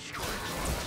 strikes on the scene.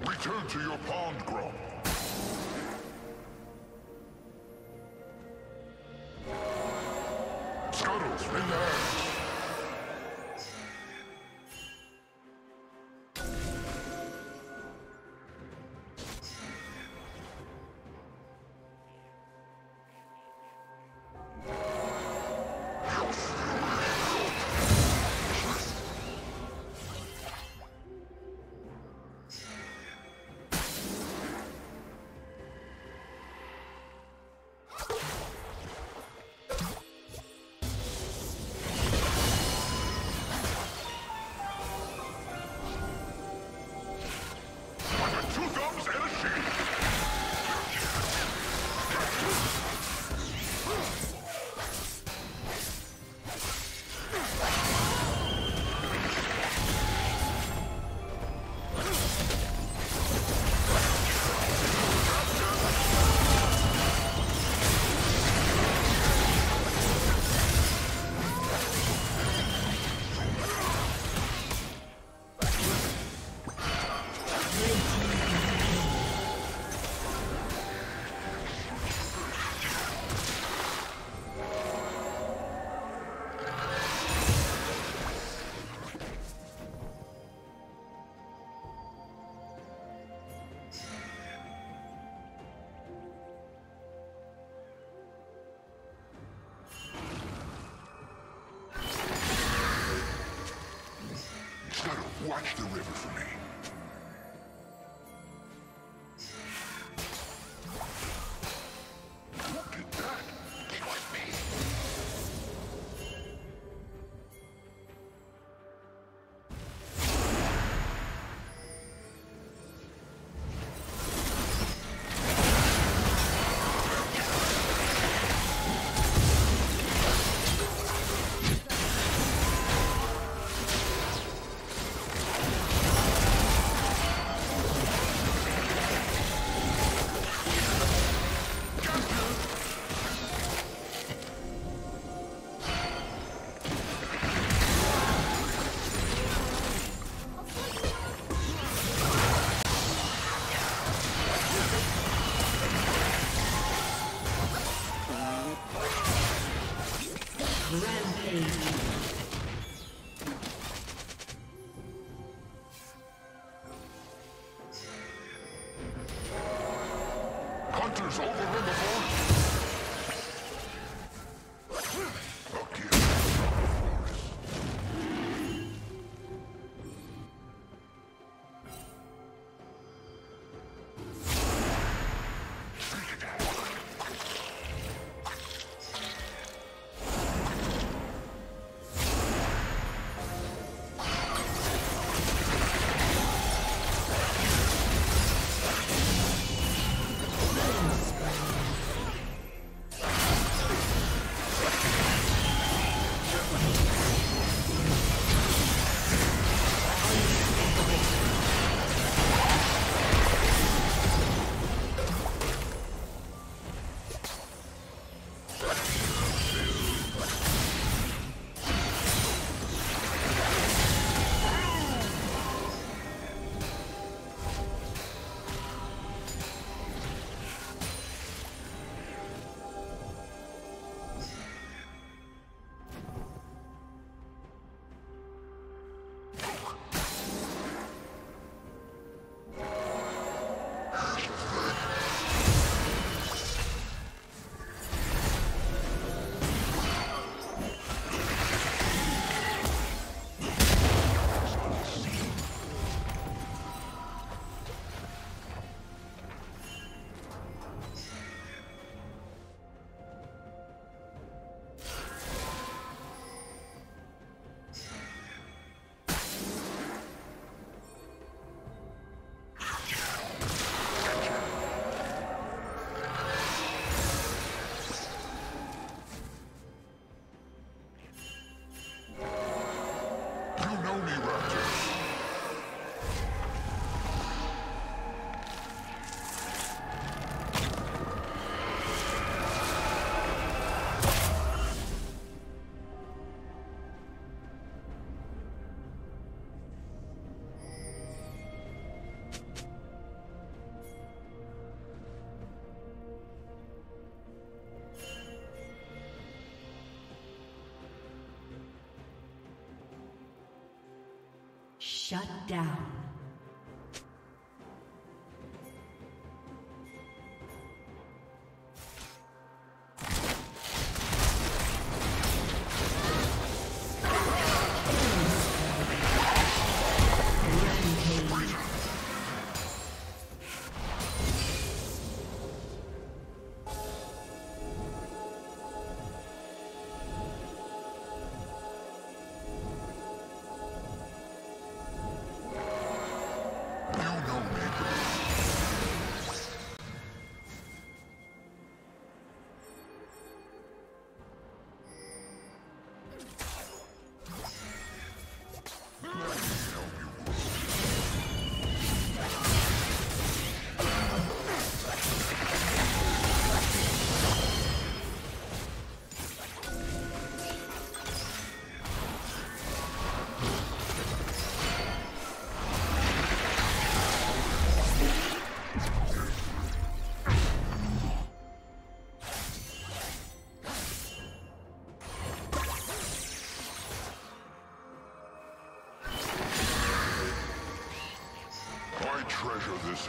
Return to your pond grub. Scuttles, relax. Watch the river for me. Hunters over Riverford. Shut down.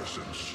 Essence.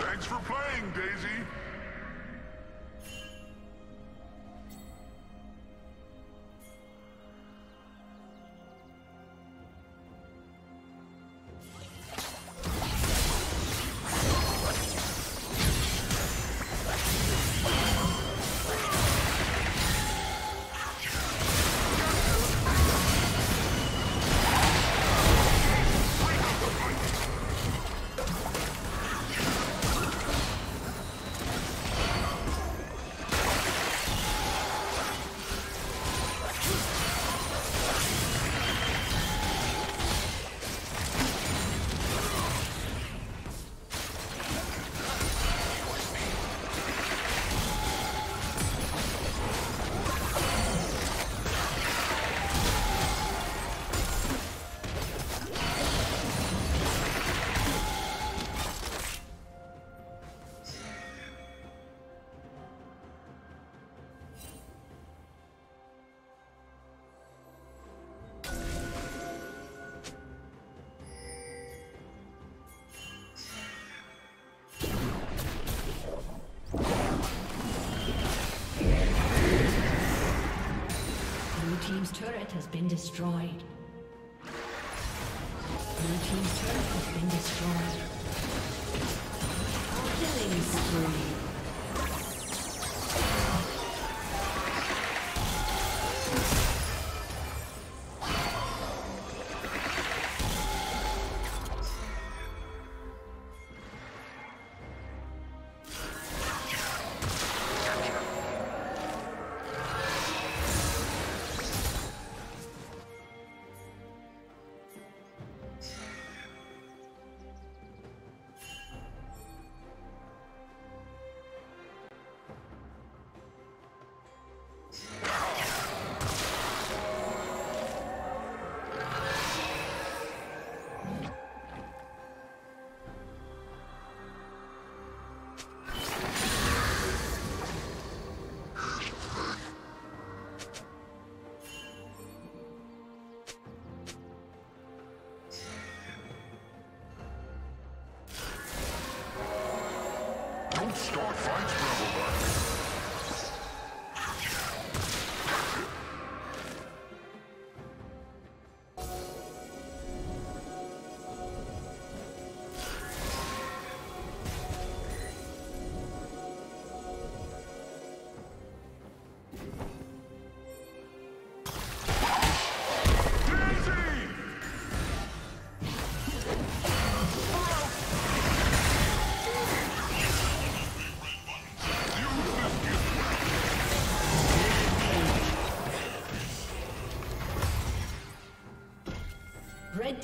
Thanks for playing, Daisy! Team's turret has been destroyed. Blue team's turret has been destroyed. Killing spree. Homestar finds Gravelback. Red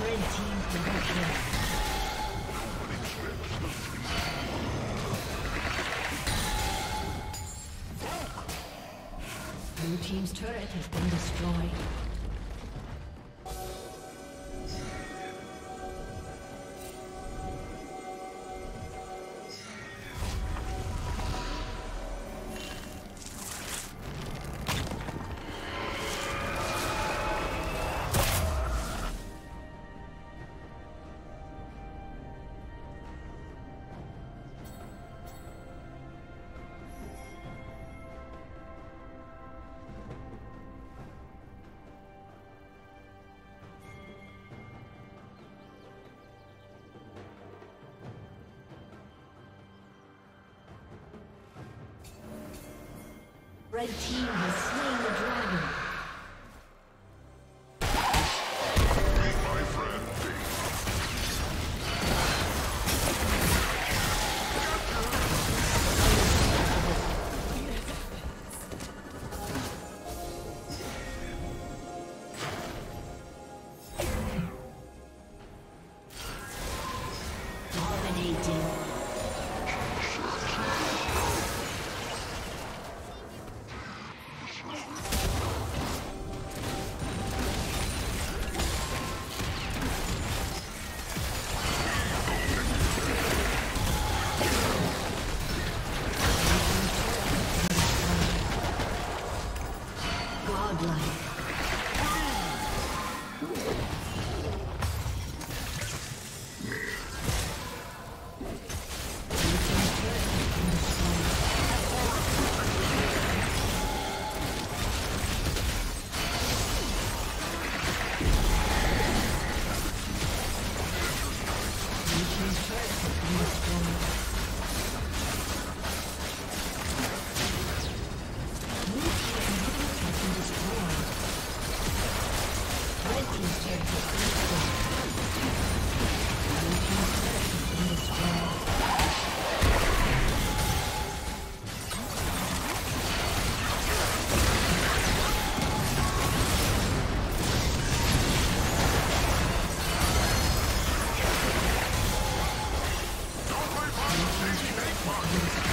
Red team production. Blue team's turret has been destroyed. Red team has slain the dragon. Come on.